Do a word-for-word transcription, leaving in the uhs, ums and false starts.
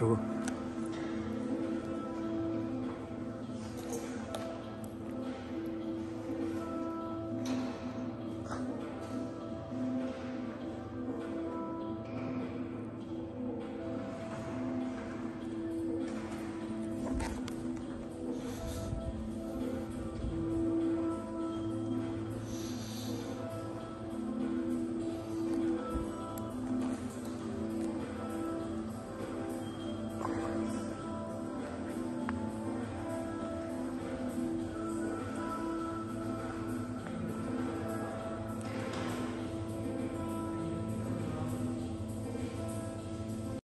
如果